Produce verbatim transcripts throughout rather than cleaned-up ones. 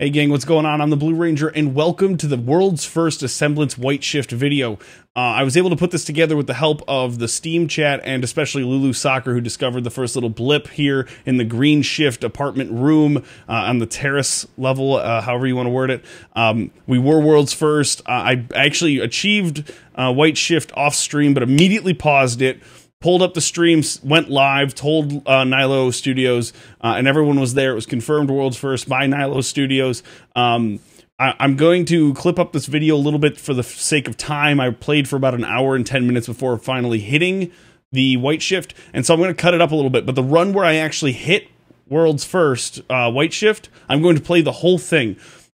Hey gang, what's going on? I'm the Blue Ranger and welcome to the world's first Asemblance White Shift video. Uh, I was able to put this together with the help of the Steam chat and especially Lulu Soccer, who discovered the first little blip here in the Green Shift apartment room uh, on the terrace level, uh, however you want to word it. Um, we were world's first. Uh, I actually achieved uh, White Shift off stream, but immediately paused it. Pulled up the streams, went live, told uh, Nilo Studios, uh, and everyone was there. It was confirmed world's first by Nilo Studios. Um, I I'm going to clip up this video a little bit for the sake of time. I played for about an hour and ten minutes before finally hitting the White Shift, and so I'm going to cut it up a little bit. But the run where I actually hit world's first uh, White Shift, I'm going to play the whole thing.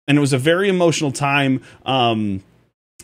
And it was a very emotional time. Um...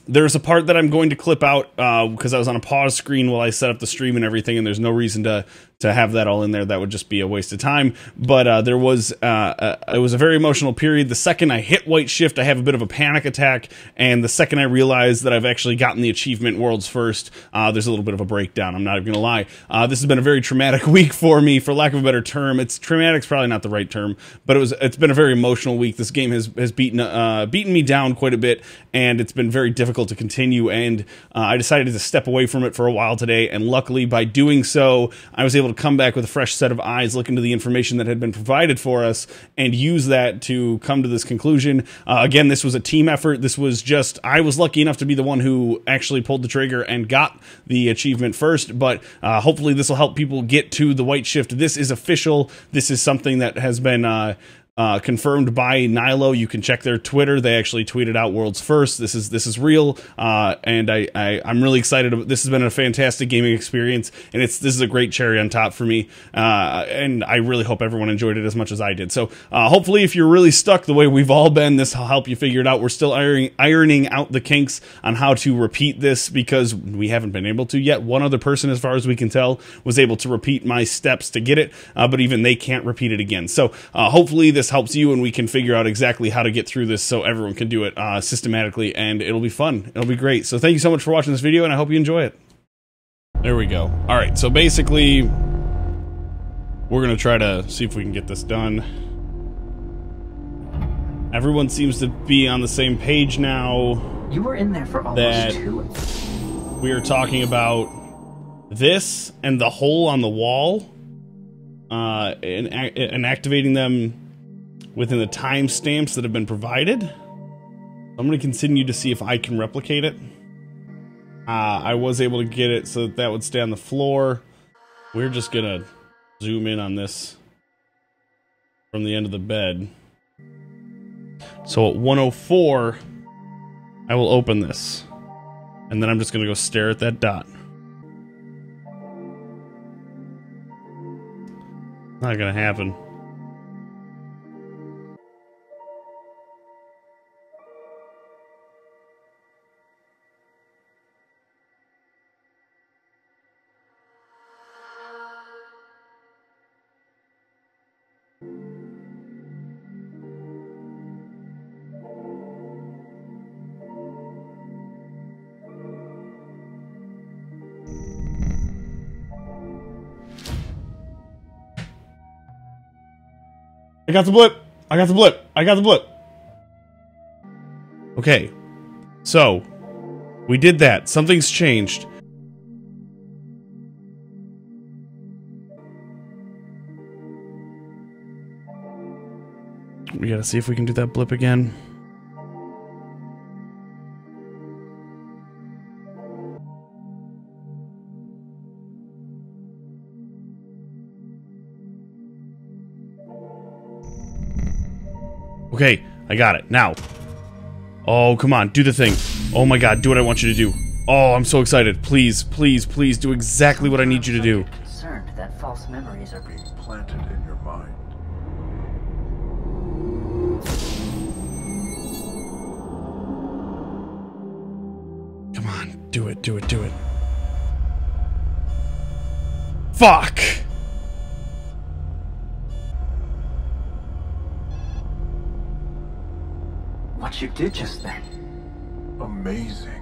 There's a part that I'm going to clip out because uh, I was on a pause screen while I set up the stream and everything, and there's no reason to to have that all in there. That would just be a waste of time. But uh, there was uh, a, it was a very emotional period. The second I hit White Shift, I have a bit of a panic attack, and the second I realize that I've actually gotten the achievement world's first, uh, there's a little bit of a breakdown. I'm not even gonna lie. Uh, this has been a very traumatic week for me, for lack of a better term. It's traumatic's probably not the right term, but it was. It's been a very emotional week. This game has has beaten uh, beaten me down quite a bit, and it's been very difficult to continue, and uh, I decided to step away from it for a while today, and luckily by doing so I was able to come back with a fresh set of eyes, look into the information that had been provided for us and use that to come to this conclusion. Uh, again, this was a team effort. This was just, I was lucky enough to be the one who actually pulled the trigger and got the achievement first, but uh, hopefully this will help people get to the White Shift. This is official. This is something that has been uh, Uh, confirmed by Nilo. You can check their Twitter. They actually tweeted out world's first. This is this is real, uh, and I, I I'm really excited. This has been a fantastic gaming experience, and it's this is a great cherry on top for me. Uh, and I really hope everyone enjoyed it as much as I did. So uh, hopefully, if you're really stuck the way we've all been, this will help you figure it out. We're still ironing ironing out the kinks on how to repeat this because we haven't been able to yet. One other person, as far as we can tell, was able to repeat my steps to get it, uh, but even they can't repeat it again. So uh, hopefully this helps you and we can figure out exactly how to get through this so everyone can do it uh, systematically, and it'll be fun. It'll be great. So thank you so much for watching this video, and I hope you enjoy it. There we go. All right, so basically we're gonna try to see if we can get this done. Everyone seems to be on the same page now. You were in there for almost two hours. We are talking about this and the hole on the wall uh, and, and activating them within the timestamps that have been provided. I'm going to continue to see if I can replicate it. Uh, I was able to get it so that that would stay on the floor. We're just going to zoom in on this from the end of the bed. So at one oh four, I will open this. And then I'm just going to go stare at that dot. Not going to happen. I got the blip. I got the blip. I got the blip. Okay. So, we did that. Something's changed. We gotta see if we can do that blip again. Okay, I got it. Now. Oh, come on. Do the thing. Oh my god, do what I want you to do. Oh, I'm so excited. Please, please, please do exactly what I need you to do. I'm concerned that false memories are being planted in your mind. Come on. Do it, do it, do it. Fuck! What you did just then. Amazing.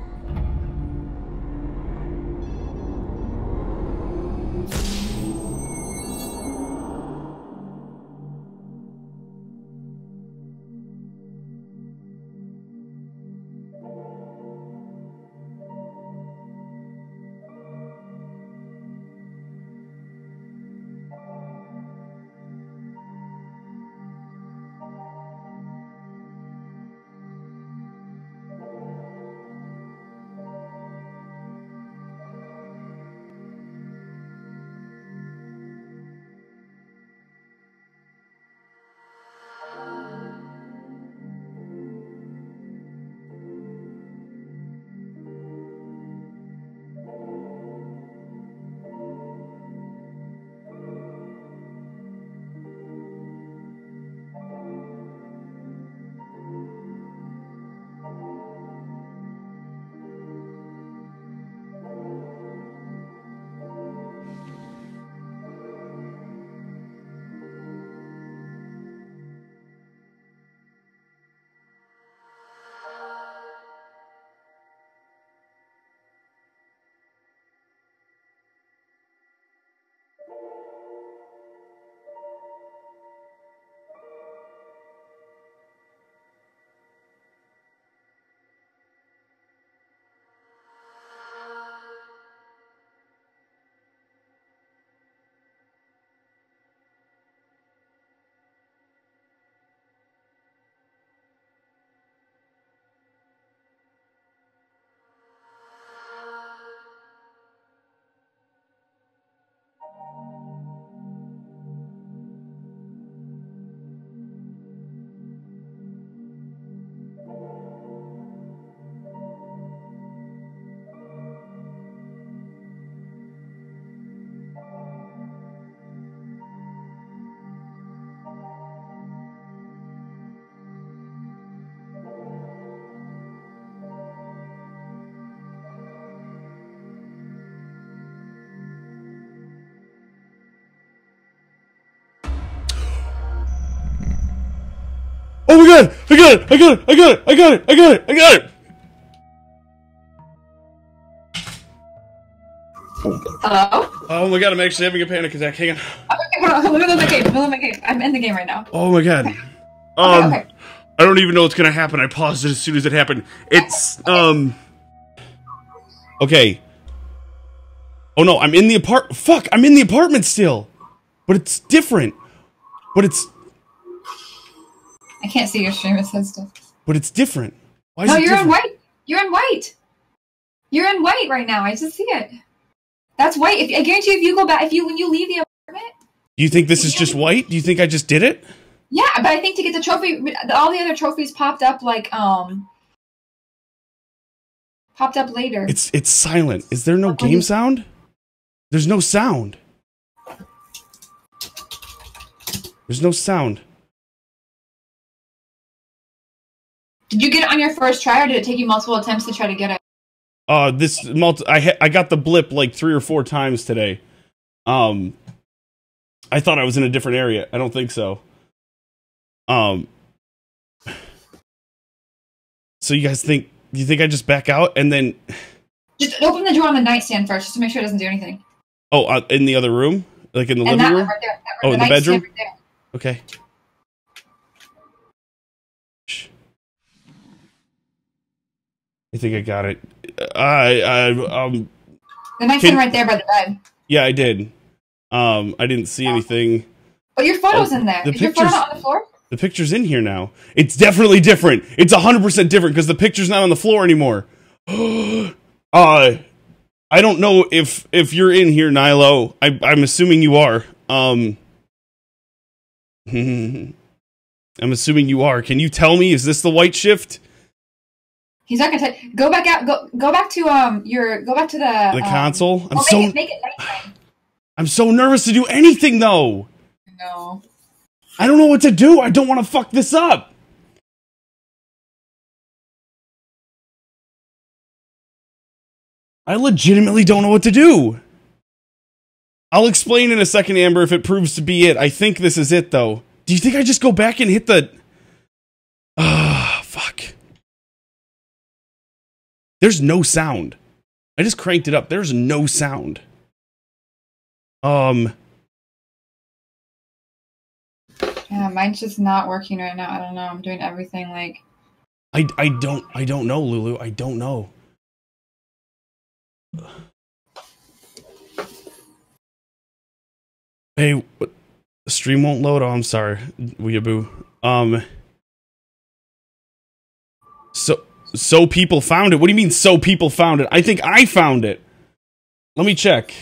Oh my god! I got it! I got it! I got it! I got it! I got it! I got it! Hello? Oh my god, I'm actually having a panic attack. Hang on. Okay, hold on. Let me look at the game. Let me look at the game. I'm in the game right now. Oh my god. Um, okay, okay. I don't even know what's gonna happen. I paused it as soon as it happened. It's, um... Okay. Oh no, I'm in the apart- Fuck, I'm in the apartment still! But it's different. But it's... I can't see your stream, it says stuff. But it's different. Why is no, it you're different? in white! You're in white! You're in white right now, I just see it. That's white. If, I guarantee if you go back, if you when you leave the apartment... You think this is just white? Do you think I just did it? Yeah, but I think to get the trophy, all the other trophies popped up like, um... popped up later. It's it's silent. Is there no game sound? There's no sound. There's no sound. Did you get it on your first try, or did it take you multiple attempts to try to get it? Uh, this multi I ha I got the blip like three or four times today. Um, I thought I was in a different area. I don't think so. Um, so you guys think you think I just back out and then? Just open the drawer on the nightstand first, just to make sure it doesn't do anything. Oh, uh, in the other room, like in the and living room. Right there, oh, the in the bedroom. Right there. Okay. I think I got it. I, I, um... The nightstand right there by the bed. Yeah, I did. Um, I didn't see oh. anything. But your photo's oh, in there. The Is your photo not on the floor? The picture's in here now. It's definitely different. It's one hundred percent different because the picture's not on the floor anymore. uh, I don't know if, if you're in here, Nilo. I, I'm assuming you are. Um... I'm assuming you are. Can you tell me? Is this the white shift? He's not gonna t go back out. Go go back to um your go back to the the um, console. I'm oh, so make it, make it nighttime. I'm so nervous to do anything though. No. I don't know what to do. I don't want to fuck this up. I legitimately don't know what to do. I'll explain in a second, Amber, if it proves to be it. I think this is it though. Do you think I just go back and hit the? Ah, fuck. There's no sound. I just cranked it up. There's no sound. Um. Yeah, mine's just not working right now. I don't know. I'm doing everything like. I I don't I don't know, Lulu. I don't know. Hey, what? The stream won't load. Oh, I'm sorry, Weeaboo. Um. So. So people found it. What do you mean so people found it? I think I found it. Let me check.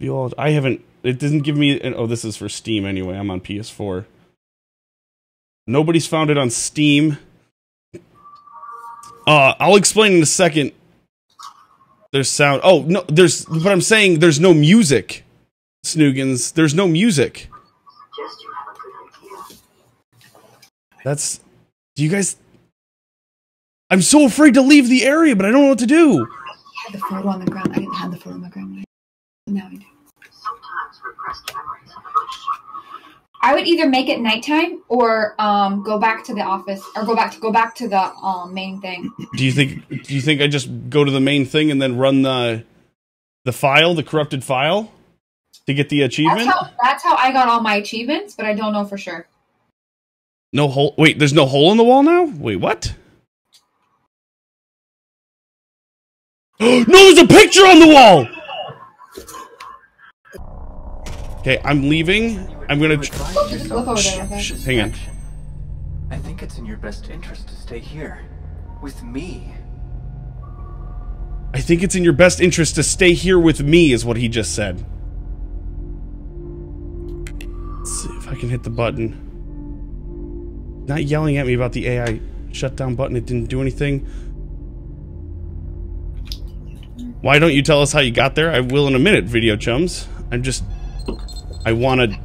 You all, I haven't, it doesn't give me, an, oh, this is for Steam anyway. I'm on P S four. Nobody's found it on Steam. Uh, I'll explain in a second. There's sound. Oh, no, there's, but I'm saying there's no music. Snoogins, there's no music. That's, do you guys, I'm so afraid to leave the area, but I don't know what to do. I had the photo on the ground. I didn't have the photo on the ground. Now I do. Sometimes repressed memories of relationship. I would either make it nighttime or um, go back to the office or go back to go back to the um, main thing. Do you think, do you think I just go to the main thing and then run the, the file, the corrupted file to get the achievement? That's how, that's how I got all my achievements, but I don't know for sure. No hole. Wait, there's no hole in the wall now? Wait, what? No, there's a picture on the wall! Okay, I'm leaving. I'm gonna... Hang on. I think it's in your best interest to stay here. With me. I think it's in your best interest to stay here with me, is what he just said. Let's see if I can hit the button. Not yelling at me about the A I shutdown button. It didn't do anything. Why don't you tell us how you got there? I will in a minute, video chums. I'm just... I wanna...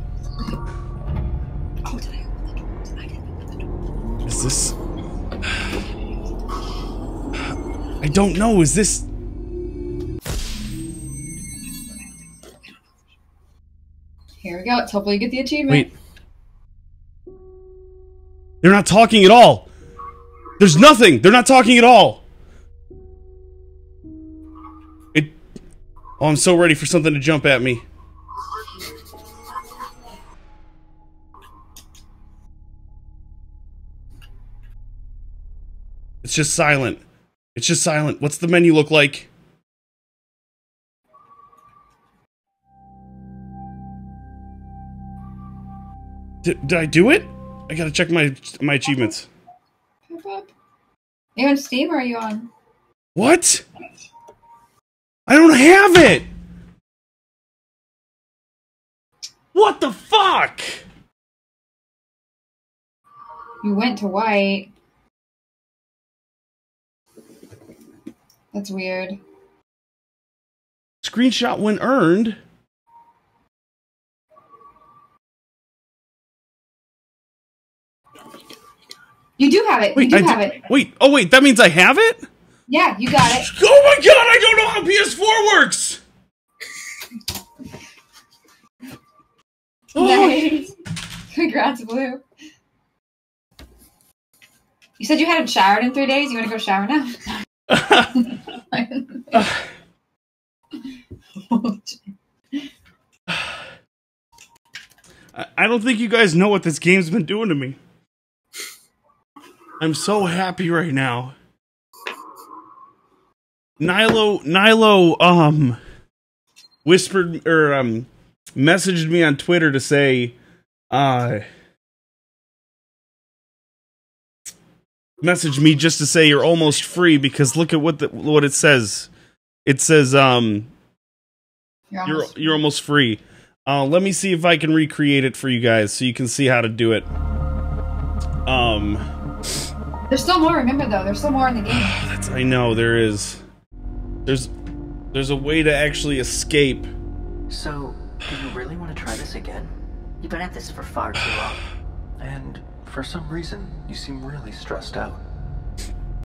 Oh, did I open the door? Did I get open the door? Is this... I don't know. Is this... Here we go. Let's hopefully get the achievement. Wait. They're not talking at all. There's nothing. They're not talking at all. It. Oh, I'm so ready for something to jump at me. It's just silent. It's just silent. What's the menu look like? Did, did I do it? I gotta check my my achievements. Are you on Steam or are you on? What? I don't have it! What the fuck? You went to white. That's weird. Screenshot when earned. You do have it. Wait, you do I have did, it. Wait. Oh, wait. That means I have it? Yeah, you got it. Oh, my God. I don't know how P S four works. Nice. Oh. Congrats, Blue. You said you hadn't showered in three days. You want to go shower now? I don't think you guys know what this game's been doing to me. I'm so happy right now. Nilo, Nilo, um, whispered or um, messaged me on Twitter to say, uh, message me just to say you're almost free because look at what the, what it says. It says, um, you're almost you're, you're almost free. Uh, let me see if I can recreate it for you guys so you can see how to do it. Um. There's still more, remember, though. There's still more in the game. That's, I know, there is. There's there's a way to actually escape. So, do you really want to try this again? You've been at this for far too long. And for some reason, you seem really stressed out.